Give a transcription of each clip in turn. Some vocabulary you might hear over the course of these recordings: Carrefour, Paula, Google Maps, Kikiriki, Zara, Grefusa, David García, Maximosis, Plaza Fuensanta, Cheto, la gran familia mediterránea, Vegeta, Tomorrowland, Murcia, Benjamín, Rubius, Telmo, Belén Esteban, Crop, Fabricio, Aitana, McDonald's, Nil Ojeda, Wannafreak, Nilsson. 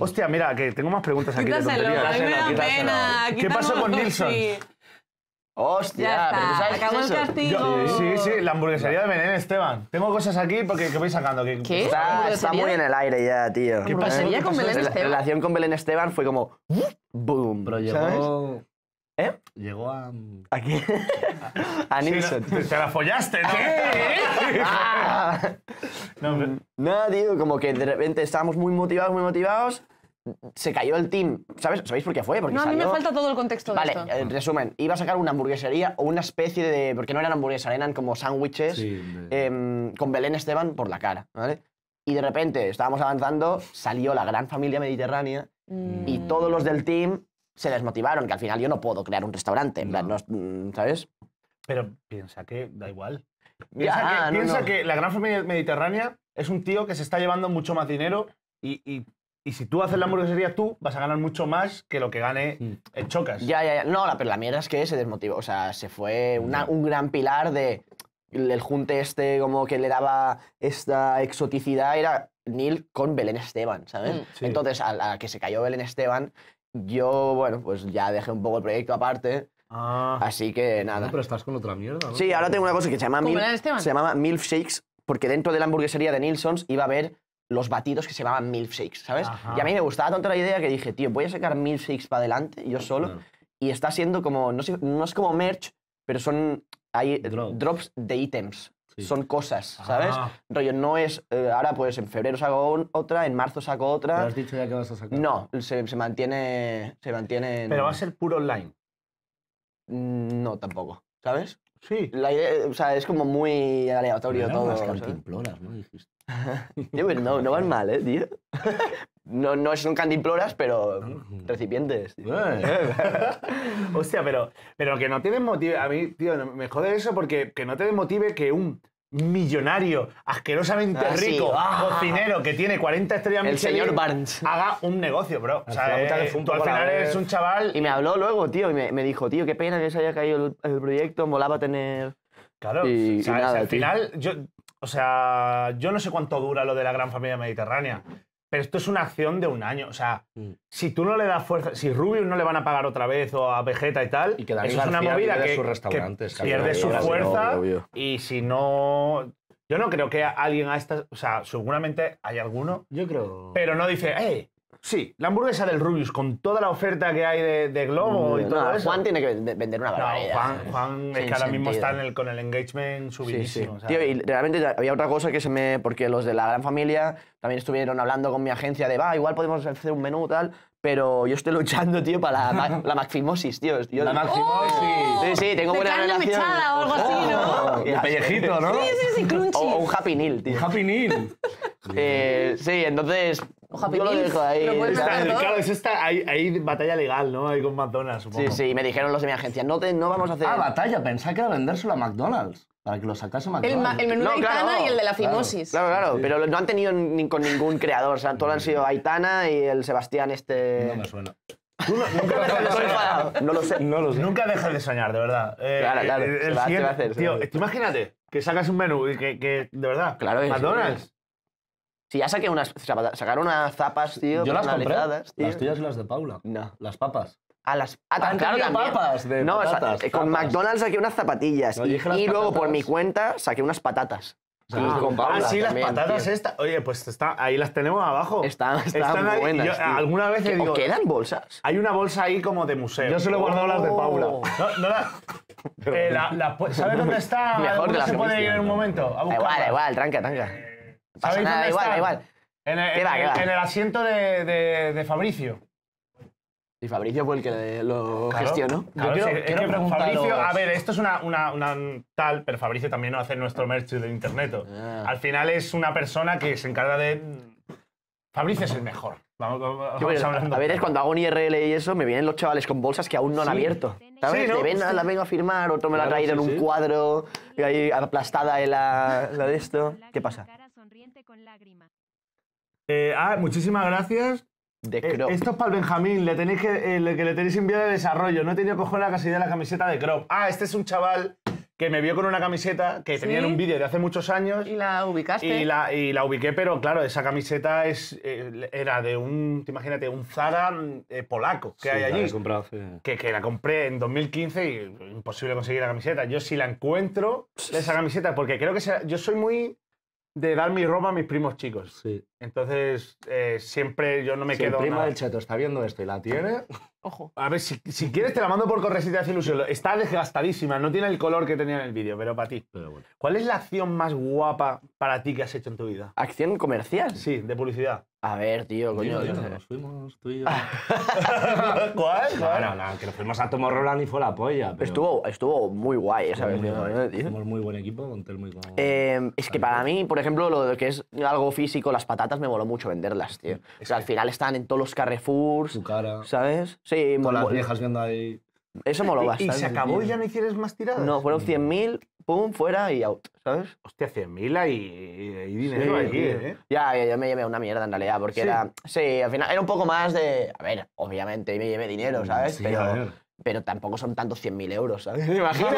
Hostia, mira, que tengo más preguntas aquí. Quítaselo, de tonterías. Quítaselo. ¿Qué pasó con Nilsson? Sí. Hostia, pero tú sabes acabó el castigo. Sí, la hamburguesería de Belén Esteban. Tengo cosas aquí porque que voy sacando. Que ¿qué? Está muy en el aire ya, tío. ¿Qué pasaría con Belén Esteban? La relación con Belén Esteban fue como... ¡Boom! Pero llegó... ¿eh? Llegó a... ¿a quién? A Nilsson. Sí, te la follaste, ¿no? ¿Qué? No, pero... no, tío, como que de repente estábamos muy motivados... Se cayó el team, ¿sabes? ¿Sabéis por qué fue? Porque no, salió... a mí me falta todo el contexto de esto. Vale, en resumen, iba a sacar una hamburguesería o una especie de... Porque no eran hamburguesas, eran como sándwiches con Belén Esteban por la cara, ¿vale? Y de repente, estábamos avanzando, salió la gran familia mediterránea y todos los del team se desmotivaron, que al final yo no puedo crear un restaurante, no, ¿sabes? Pero piensa que da igual. Piensa que la gran familia mediterránea es un tío que se está llevando mucho más dinero y si tú haces la hamburguesería, tú vas a ganar mucho más que lo que gane el Chocas. Ya. No, pero la mierda es que se desmotivó. O sea, se fue un gran pilar de... El junte este como que le daba esta exoticidad era Nil con Belén Esteban, ¿sabes? Sí. Entonces, a la que se cayó Belén Esteban, yo, bueno, pues ya dejé un poco el proyecto aparte. Así que nada. No, pero estás con otra mierda, ¿no? Sí, ahora tengo una cosa que se llamaba Milkshakes, porque dentro de la hamburguesería de Nilsson's iba a haber... los batidos que se llamaban milkshakes, ¿sabes? Ajá. Y a mí me gustaba tanto la idea que dije, tío, voy a sacar milkshakes para adelante, yo solo, y está siendo como, no sé, no es como merch, pero son, hay drops de ítems, son cosas, ¿sabes? Rollo, no es, ahora pues en febrero saco otra, en marzo saco otra. ¿Pero has dicho ya que vas a sacar? No, se mantiene... ¿Pero va a ser puro online? No, tampoco, ¿sabes? Sí. La idea, o sea, es como muy aleatorio todo. Las cantimploras, ¿no? Dijiste. No van mal, tío. No son cantimploras, pero recipientes. Tío. Hostia, pero que no te desmotive. A mí, tío, me jode eso porque que no te desmotive que un millonario asquerosamente rico, cocinero que tiene 40 estrellas Michelin, el señor Barnes, haga un negocio, bro. O sea, tú al final eres un chaval... Y me habló luego, tío, y me dijo, tío, qué pena que se haya caído el proyecto, molaba tener... Claro, y, ¿sabes? Nada, al final, yo, o sea, yo no sé cuánto dura lo de la gran familia mediterránea, pero esto es una acción de un año. O sea, si tú no le das fuerza, si Rubius no le van a pagar otra vez o a Vegeta y tal, y que David García es una movida que pierde su fuerza y si no... Yo no creo que alguien a estas... O sea, seguramente hay alguno, yo creo, pero no dice, hey, sí, la hamburguesa del Rubius con toda la oferta que hay de Globo y todo eso. Juan tiene que vender una barbaridad. Juan es que ahora mismo está con el engagement subidísimo. Sí. Tío, y realmente había otra cosa que se me... Porque los de la gran familia también estuvieron hablando con mi agencia de, igual podemos hacer un menú tal, pero yo estoy luchando, tío, para la Maximosis, tío. La Maximosis. Sí, tengo buena relación. De carne mechada o algo así, ¿no? El pellejito, ¿no? Sí, crunchy. O un Happy Nil, tío. Un Happy Nil. Sí, entonces... Yo lo dejo ahí. Claro, eso está ahí batalla legal, ¿no? Ahí con McDonald's, supongo. Sí, me dijeron los de mi agencia, no vamos a hacer... batalla, pensaba que iba a vendérselo a McDonald's, para que lo sacase McDonald's. El menú de Aitana y el de la Fimosis. Claro, pero no han tenido con ningún creador, o sea, todos han sido Aitana y el Sebastián este... No me suena. No lo sé. Nunca dejes de soñar, de verdad. Claro, se va a hacer. Tío, imagínate que sacas un menú y que de verdad, McDonald's... Si ya sacaron unas zapas, tío. Yo las compré. Tío. Las tuyas y las de Paula. No. Las papas. Claro, también. Papas de patatas, con McDonald's saqué unas zapatillas. No, y luego, por mi cuenta, saqué unas patatas. Con Paula sí, también, las patatas estas. Oye, pues ahí las tenemos abajo. Están buenas. Yo, alguna vez le digo... ¿Quedan bolsas? Hay una bolsa ahí como de museo. Yo solo he guardado las de Paula. No las... ¿Sabes dónde está? Mejor que las se puede ir en un momento. Igual, tranca. ¿Sabéis dónde está? Igual. En el asiento de Fabricio. Y Fabricio fue el que lo gestionó. Claro, yo quiero preguntar. Fabricio, a ver, esto es una tal, pero Fabricio también no hace nuestro merch de internet. Al final es una persona que se encarga de... Fabricio es el mejor. A ver, es cuando hago un IRL y eso, me vienen los chavales con bolsas que aún no han abierto. ¿Sabes? Sí, ¿no? Las vengo a firmar, otro me la ha traído en un cuadro, y ahí aplastada en la de esto. ¿Qué pasa? Con lágrimas. Muchísimas gracias. De Crop. Esto es para el Benjamín, que le tenéis enviado de desarrollo. No he tenido cojones a casi de la camiseta de Crop. Este es un chaval que me vio con una camiseta que tenía en un vídeo de hace muchos años. ¿Y la ubicaste? Y la ubiqué, pero claro, esa camiseta era de un, imagínate, un Zara polaco que hay allí. La he comprado, que la compré en 2015 y imposible conseguir la camiseta. Yo si la encuentro, esa camiseta, porque creo que yo soy muy de dar mi ropa a mis primos chicos. Sí. Entonces, siempre yo no me quedo... El primo del Cheto está viendo esto y la tiene... Ojo. A ver, si quieres te la mando por correo si te hace ilusión. Está desgastadísima, no tiene el color que tenía en el vídeo, pero para ti. Pero bueno. ¿Cuál es la acción más guapa para ti que has hecho en tu vida? ¿Acción comercial? Sí, de publicidad. A ver, tío, coño. Tío, nos fuimos tú y yo. ¿Cuál? No, que nos fuimos a Tomorrowland y fue la polla. Pero... Estuvo muy guay esa vez. Fuimos muy buen equipo con Telmo y con... Es que para mí, por ejemplo, lo que es algo físico, las patatas me voló mucho venderlas, tío. O sea, al final están en todos los Carrefour. Tu cara. ¿Sabes? Sí, con las viejas viendo ahí. Eso moló bastante. ¿Y se acabó y ya no hicieras más tiradas? No, fueron 100.000, pum, fuera y out, ¿sabes? Hostia, 100.000 hay dinero aquí, ¿eh? Ya me llevé una mierda en realidad, porque era... Sí, al final era un poco más de... A ver, obviamente me llevé dinero, ¿sabes? Sí, pero tampoco son tantos 100.000 euros, ¿sabes? ¿Te imaginas?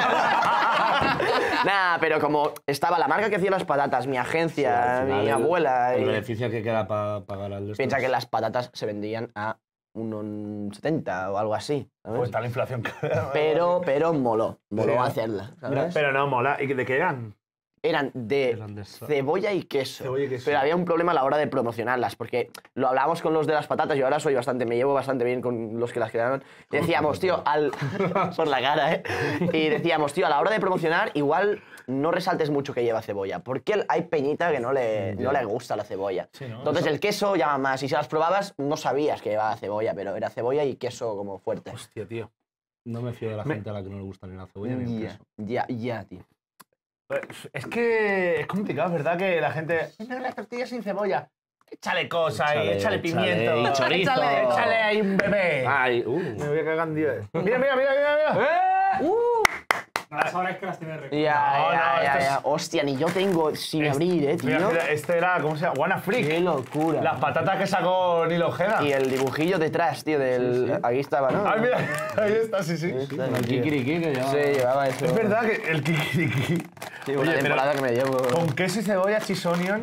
Nada, pero como estaba la marca que hacía las patatas, mi agencia, mi abuela... El beneficio que queda para pagar al resto. Piensa que las patatas se vendían a... 1,70 o algo así. ¿Sabes? Pues está la inflación. Pero moló hacerla. ¿Sabes? Pero no, mola. ¿Y de qué eran? Eran de cebolla y queso. Cebolla y queso. Pero había un problema a la hora de promocionarlas, porque lo hablábamos con los de las patatas, yo ahora soy bastante, me llevo bastante bien con los que las crearon. Decíamos, tío, por la cara, ¿eh? Y decíamos, tío, a la hora de promocionar, igual no resaltes mucho que lleva cebolla, porque hay peñita que no le gusta la cebolla. Sí, ¿no? Entonces el queso llama más, y si las probabas no sabías que llevaba cebolla, pero era cebolla y queso como fuerte. Hostia, tío. No me fío de la gente a la que no le gusta ni la cebolla ni el queso. Ya, tío. Es que es complicado, ¿verdad? Que la gente... Las tortillas sin cebolla. Échale cosas, échale pimiento. Y chorizo. Échale ahí un bebé. Ay, me voy a cagar en 10. Mira. Las horas que las tiene recuerdo. Ya. Hostia, ni yo tengo sin abrir, tío. Mira, este era, ¿cómo se llama? Wannafreak. Qué locura. Las patatas que sacó Nil Ojeda. Y el dibujillo detrás, tío, del... Sí. Aquí estaba, ¿no? Ay, mira, ahí está, sí. El Kikiriki que llevaba. Sí, llevaba eso. Es verdad que el Kikiriki. Sí, una temporada que me llevo. Con queso y cebolla, cheese onion.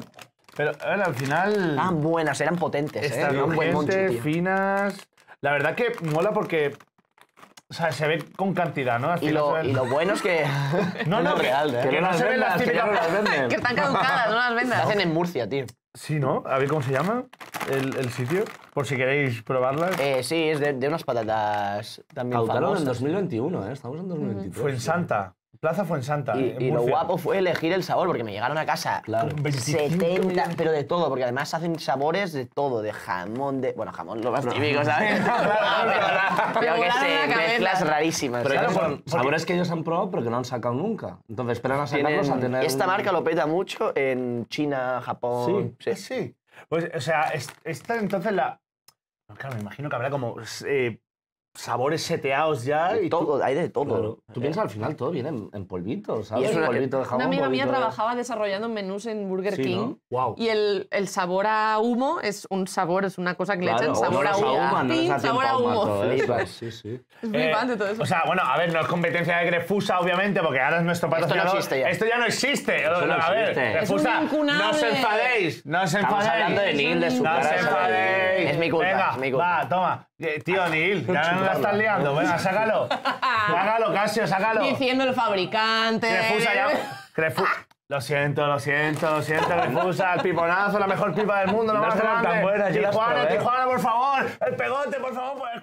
Pero, bueno, al final... Estaban buenas, eran potentes, eran finas... La verdad que mola porque... O sea, se ve con cantidad, ¿no? Y lo bueno es que... No, que no se ven las típicas... Que están caducadas, no las vendas. Las hacen en Murcia, tío. Sí, ¿no? A ver cómo se llama el sitio, por si queréis probarlas. Sí, es de unas patatas también famosas. En 2021, ¿eh? Estamos en 2023. Fuensanta. Plaza Fuensanta. Y lo guapo fue elegir el sabor, porque me llegaron a casa 70, pero de todo, porque además hacen sabores de todo, de jamón, de... Bueno, jamón, lo más típico, ¿sabes? Pero que se mezclas rarísimas. Pero claro, sabores que ellos han probado, pero que no han sacado nunca. Entonces esperan a sacarlos a tener... Esta marca lo peta mucho en China, Japón... Sí. Pues, o sea, esta entonces la... Claro, me imagino que habrá como... sabores seteados ya y todo, hay de todo. Claro. Tú piensas, al final todo viene en polvitos, ¿sabes? Y polvito de jamón, una amiga mía trabajaba desarrollando menús en Burger King, ¿no? Wow. Y el sabor a humo es un sabor, es una cosa que le echan sabor a humo. Sabor a humo. Sí. Es flipante todo eso. O sea, bueno, a ver, no es competencia de Grefusa, obviamente, porque ahora es nuestro patrocinador. Esto ya no existe. A ver, Grefusa, no os enfadéis. No os enfadéis. Estamos hablando de Nil, de su cara. No os enfadéis. Es mi culpa. Venga, va, toma. Tío, Nil, ya no la estás liando. Venga, sácalo. Sácalo, Casio, sácalo. Diciendo el fabricante. Grefusa ya. Lo siento, Grefusa. El piponazo, la mejor pipa del mundo, la más grande. Tijuana, por favor. El pegote, por favor.